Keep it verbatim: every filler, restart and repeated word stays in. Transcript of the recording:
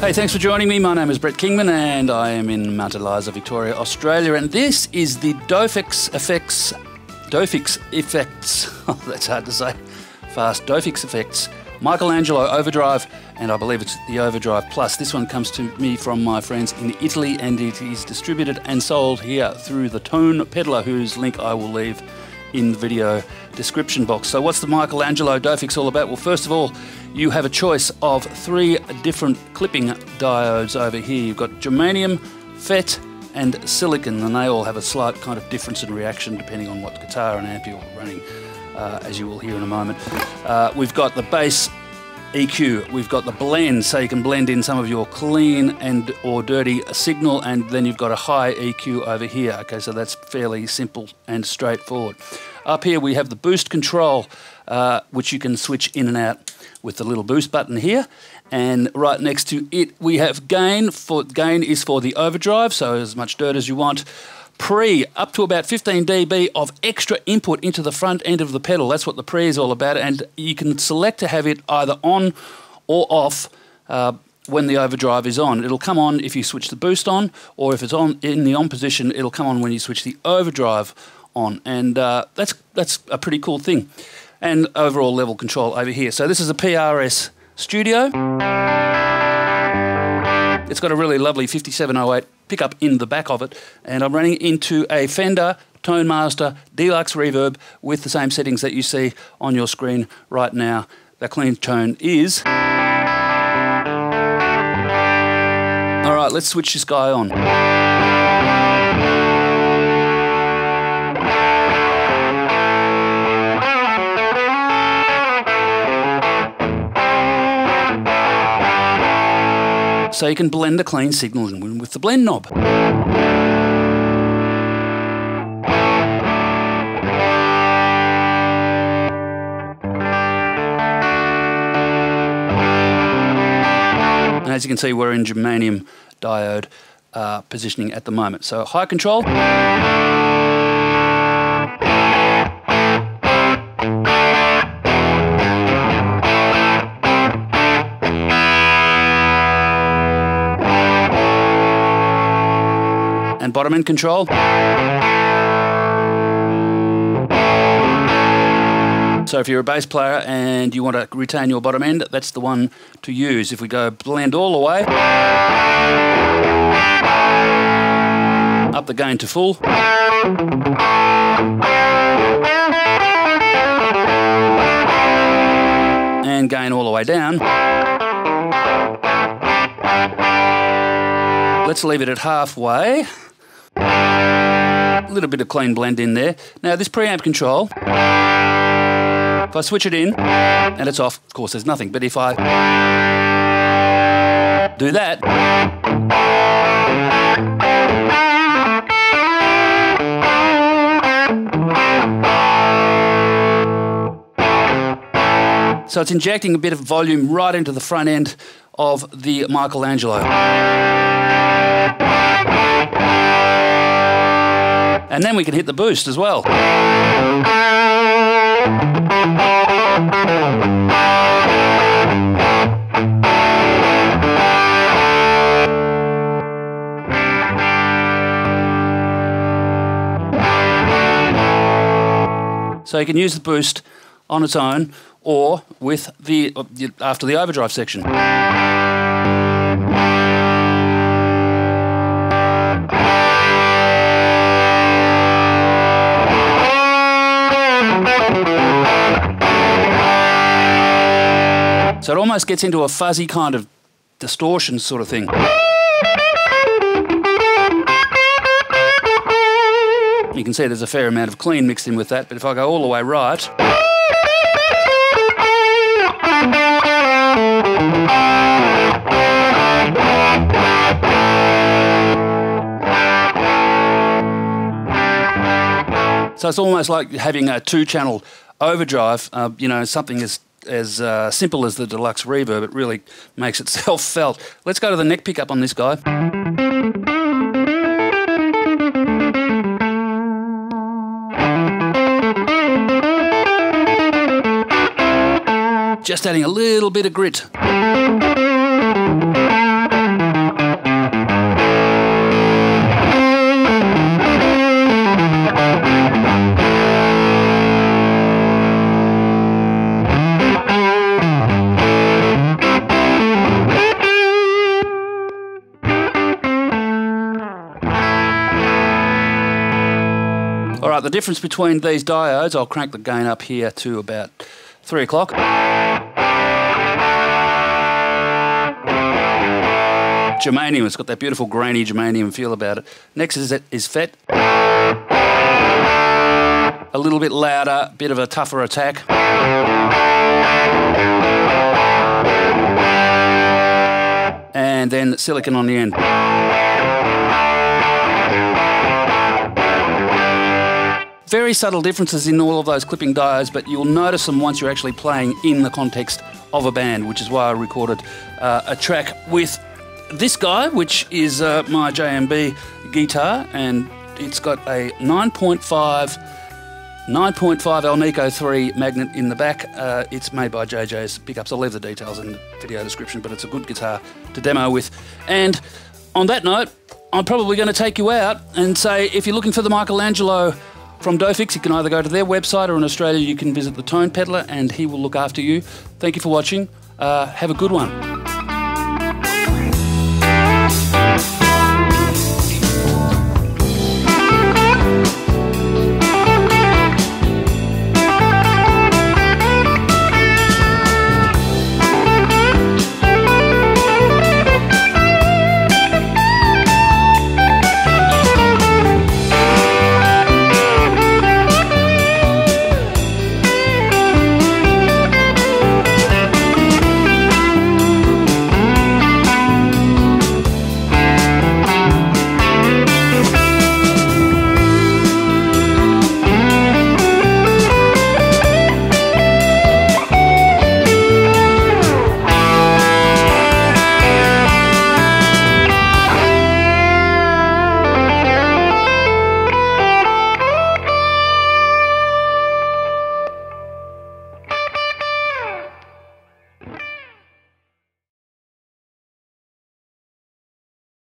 Hey, thanks for joining me. My name is Brett Kingman and I am in Mount Eliza, Victoria, Australia, and this is the Dophix Effects, Dophix Effects, oh, that's hard to say, fast, Dophix Effects, Michelangelo Overdrive, and I believe it's the Overdrive Plus. This one comes to me from my friends in Italy, and it is distributed and sold here through the Tone Pedlar, whose link I will leave in the video description box. So what's the Michelangelo Dophix all about? Well, first of all, you have a choice of three different clipping diodes over here. You've got germanium, FET, and silicon, and they all have a slight kind of difference in reaction depending on what guitar and amp you're running, uh, as you will hear in a moment. Uh, we've got the bass E Q, we've got the blend, so you can blend in some of your clean and or dirty signal, and then you've got a high E Q over here. Okay, so that's fairly simple and straightforward. Up here we have the boost control, uh, which you can switch in and out with the little boost button here, and right next to it we have gain. For gain is for the overdrive, so as much dirt as you want. Pre, up to about fifteen D B of extra input into the front end of the pedal. That's what the pre is all about, and you can select to have it either on or off uh, when the overdrive is on. It'll come on if you switch the boost on, or if it's on in the on position, it'll come on when you switch the overdrive on, and uh, that's, that's a pretty cool thing. And overall level control over here. So this is a P R S Studio. It's got a really lovely fifty-seven oh eight pickup in the back of it, and I'm running into a Fender Tone Master Deluxe Reverb with the same settings that you see on your screen right now. The clean tone is... All right, let's switch this guy on. So you can blend a clean signal in with the blend knob. And as you can see, we're in germanium diode uh, positioning at the moment. So high control. And bottom end control. So if you're a bass player and you want to retain your bottom end, that's the one to use. If we go blend all the way, up the gain to full, and gain all the way down. Let's leave it at halfway. A little bit of clean blend in there. Now this preamp control, if I switch it in and it's off, of course there's nothing, but if I do that, so it's injecting a bit of volume right into the front end of the Michelangelo. And then we can hit the boost as well. So you can use the boost on its own or with the after the overdrive section. So it almost gets into a fuzzy kind of distortion sort of thing. You can see there's a fair amount of clean mixed in with that, but if I go all the way right... So it's almost like having a two-channel overdrive, uh, you know, something as as uh, simple as the Deluxe Reverb. It really makes itself felt. Let's go to the neck pickup on this guy. Just adding a little bit of grit. Now the difference between these diodes, I'll crank the gain up here to about three o'clock. Germanium, it's got that beautiful grainy germanium feel about it. Next is, is Fett. A little bit louder, bit of a tougher attack. And then silicon on the end. Very subtle differences in all of those clipping diodes, but you'll notice them once you're actually playing in the context of a band, which is why I recorded uh, a track with this guy, which is uh, my J M B guitar, and it's got a nine point five Alnico three magnet in the back. Uh, it's made by J J's Pickups. I'll leave the details in the video description, but it's a good guitar to demo with. And on that note, I'm probably going to take you out and say, if you're looking for the Michelangelo from Dophix, you can either go to their website, or in Australia you can visit the Tone Pedlar and he will look after you. Thank you for watching. Uh, have a good one.